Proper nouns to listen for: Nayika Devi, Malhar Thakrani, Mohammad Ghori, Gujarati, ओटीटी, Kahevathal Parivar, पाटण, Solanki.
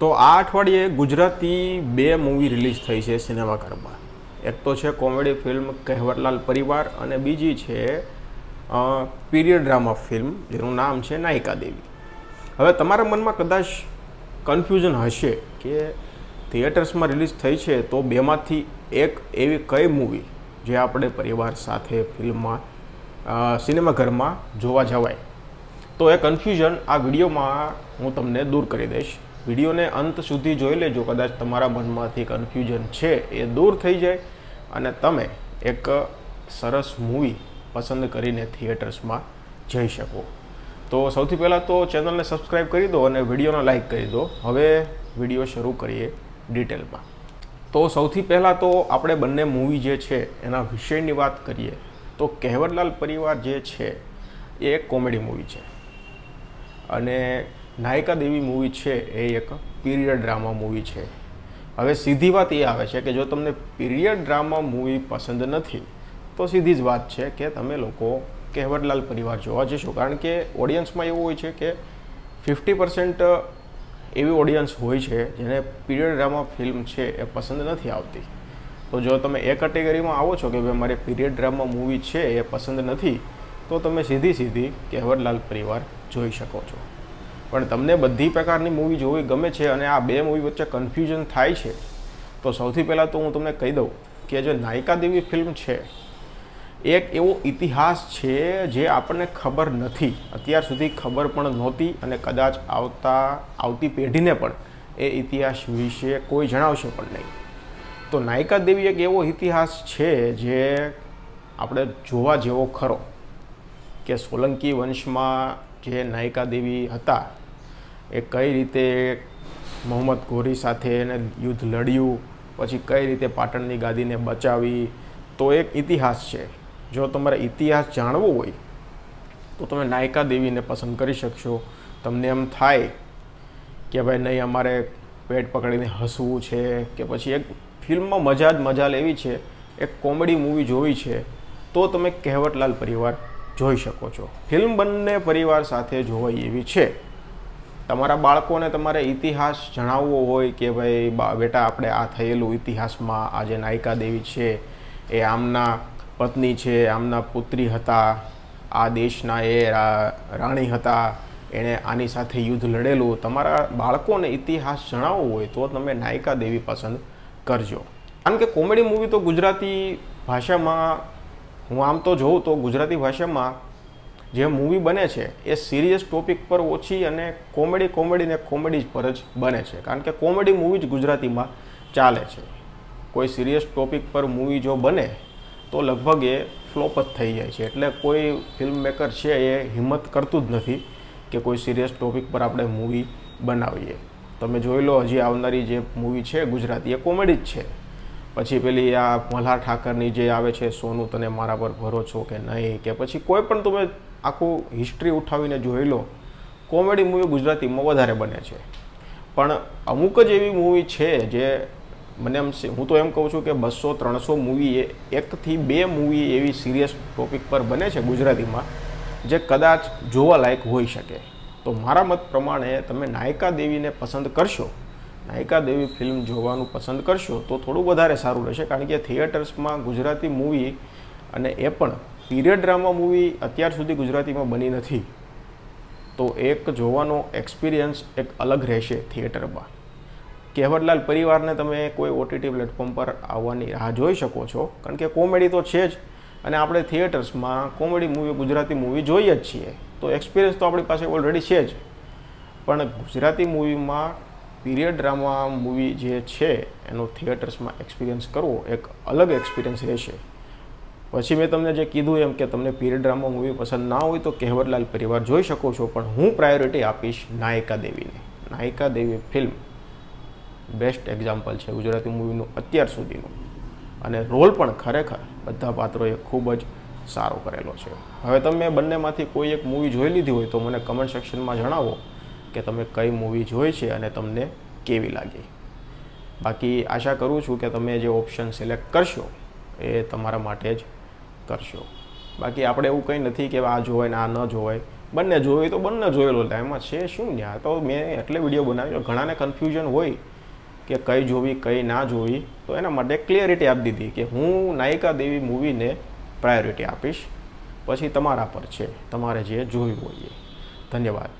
तो आ अठवाडिये गुजराती बे मूवी रिलीज थई छे सिनेमाघर में। एक तो है कॉमेडी फिल्म कहेवतलाल परिवार और बीजी है पीरियड ड्रामा फिल्म जेनुं नाम है नायिका देवी। हवे तमारा मन में कदाच कन्फ्यूजन हशे कि थिएटर्स में रिलीज थई है तो बेमांथी एक एवी कई मूवी जे आपणे परिवार साथे फिल्म में सिनेमाघर में जोवा जवाय, तो ए कन्फ्यूजन आ विडियो में हूँ तमने दूर करी दईश। वीडियो ने अंत सुधी जोई लेजो, कदाच तमारा मनमांथी कन्फ्यूजन है ए दूर थी जाए अने तमे एक सरस मूवी पसंद करीने थिएटर्स में जई शको। तो सौथी पहला तो चेनल ने सब्सक्राइब करी दो और विडियो ने लाइक करी दो। हवे विडियो शुरू करिए डिटेल में। तो सौथी पहला तो आपणे बंने मूवी जे छे एना विषयनी वात करीए तो कहेवतलाल परिवार जे छे ए एक कॉमेडी मूवी छे अने नायिका देवी मूवी है ये एक पीरियड ड्रामा मूवी है। हवे सीधी बात ये आवे छे कि जो तमने पीरियड ड्रामा मूवी पसंद नहीं तो सीधी ज बात है कि तमे लोको कहेवतलाल परिवार जोवा जशो, कारण के ऑडियंस में एवुं होय छे कि 50% एवी ऑडियंस होय छे जेने पीरियड ड्रामा फिल्म है ये पसंद नहीं आती। तो जो तमे ए कैटेगरी में आवो छो कि भाई मारे पीरियड ड्रामा मूवी है ये पसंद नहीं तो तमे सीधी सीधी कहेवतलाल परिवार जोई शको छो। पण तमने बधी प्रकारनी मूवी जोवी गमे छे अने आ बे मूवी वच्चे कन्फ्यूजन थाय छे तो सौथी पहला तो हूँ तमने कही दऊँ कि जो नायिका देवी फिल्म है एक एवो इतिहास है जे आपने खबर नहीं, अत्यार सुधी खबर पण नहोती अने कदाच आवती पेढ़ी ने पण ए इतिहास विषे कोई जणावशे पण नहीं। तो नायिका देवी एक एवो इतिहास है जे आपणे जोवा जेवो खरो कि सोलंकी वंश में जे नायिका देवी हता ए कई रीते मोहम्मद घोरी साथे युद्ध लड़्यू, पछी कई रीते पाटणनी गादी ने बचावी, तो एक इतिहास है। जो तमारे इतिहास जाणवो होय तो तमे नायिका देवी ने पसंद करी शकशो। तमने एम थाय कि भाई नहीं अमारे पेट पकड़ीने हसवू छे कि पछी एक फिल्म में मजा ज मजा लेवी छे, एक कॉमेडी मूवी जोवी छे तो तमे कहेवतलाल परिवार जोई शको छो। फिल्म बंने परिवार साथे जोवाय एवी छे। तमारा बाळकोने तमारे इतिहास जणावવો होय कि भाई बेटा आपणे आ थयेलुं इतिहासमां आ जे नायिका देवी छे ए आमना पत्नी है, आमना पुत्री हता, आ देशना ए राणी हता, एने आनी साथे युद्ध लड़ेलू। तमारा बाळकोने इतिहास जणावવો होय तो तमे नायिका देवी पसंद करजो, कारण के कॉमेडी मूवी तो गुजराती भाषा में हूँ आम तो जोऊँ तो गुजराती भाषा में जे मूवी बने ए सीरियस टॉपिक पर ओछी अने कॉमेडी कॉमेडी ने कॉमेडी पर ज बने, कारण के कॉमेडी मूवी ज गुजराती में चाले छे। कोई सीरियस टॉपिक पर मूवी जो बने तो लगभग ये फ्लॉप ज थी जाए छे। एटले कोई फिल्म मेकर है ये हिम्मत करतुं ज नथी कि कोई सीरियस टॉपिक पर आपणे मूवी बनावीए। तमे जोई लो हजी आवनारी जे मूवी है गुजराती ए कॉमेडी ज छे। पछी पेली आ मल्हार ठाकरनी जे आवे छे सोनू तने मारा पर भरो छो के नहीं, के पछी कोई पण तमे आखो हिस्ट्री उठावीने जोई लो कॉमेडी मूवी गुजराती में वधारे बने छे। पण अमुक ज एवी मूवी है जे मने एम हूँ तो एम कहूँ छूँ कि 200-300 मूवी एक थी बे मूवी एवी सीरियस टॉपिक पर बने गुजराती में जे कदाच जोवा लायक होई शके। तो मारा मत प्रमाण तमे नायिका देवी ने पसंद करशो, नायिका देवी फिल्म जोवानुं पसंद करशो तो थोड़ुं वधारे सारूं रहेशे, कारण के थिएटर्स में गुजराती मूवी अने ए पण पीरियड ड्रामा मूवी अत्यार सुधी गुजराती में बनी नथी तो एक जोवानो एक्सपीरियंस एक अलग रहेशे थिएटर में। कहेवतलाल परिवार ने तमे कोई ओटीटी प्लेटफॉर्म पर आववानी राह जोई शको छो, कारण के कॉमेडी तो है ज अने आपणे थिएटर्स में कॉमेडी मूवी गुजराती मूवी जोईए ज छीए तो एक्सपीरियंस तो आपणी पासे ऑलरेडी है ज। पण गुजराती मूवी में पीरियड ड्रामा मूवी जे है एनो थिएटर्स में एक्सपीरियंस करवो एक अलग एक्सपीरियंस रहेशे। पछी मैं तमने जे कीधुं एम कि तमने पीरियड ड्रामा मूवी पसंद ना होय तो कहेवतलाल परिवार जोई शको छो, पण हूँ प्रायोरिटी आपीश नायिका देवीने। नायिका देवी फिल्म बेस्ट एक्जाम्पल है गुजराती मूवीनू अत्यार सुधीनू अने रोल पण खरेखर बधा पात्रोए खूब ज सारो करेलो है। हवे तमे बंनेमांथी कोई एक मूवी जोई लीधी होय तो मने कमेंट सेक्शन में जणावो कि तमे कई मूवी जोई छे अने तमने केवी लागी। बाकी आशा करूँ छूँ कि तमे जे ऑप्शन सिलेक्ट करशो ए तमारा माटे ज करशो। बाकी आपणे एवुं कंई नथी कि आ जोवाय ने आ न जोवाय, બંને જોયું તો બંને જોયેલો, એટલે એમાં છે શું યાર. તો મેં એટલે વિડીયો બનાવ્યો, ઘણાને કન્ફ્યુઝન હોય કે કઈ જોવી કઈ ના જોવી, તો એના માટે ક્લિયરિટી આપી દીધી કે હું નાયિકા દેવી મૂવીને પ્રાયોરિટી આપીશ, પછી તમારા પર છે તમારે જે જોયું હોય. ધન્યવાદ.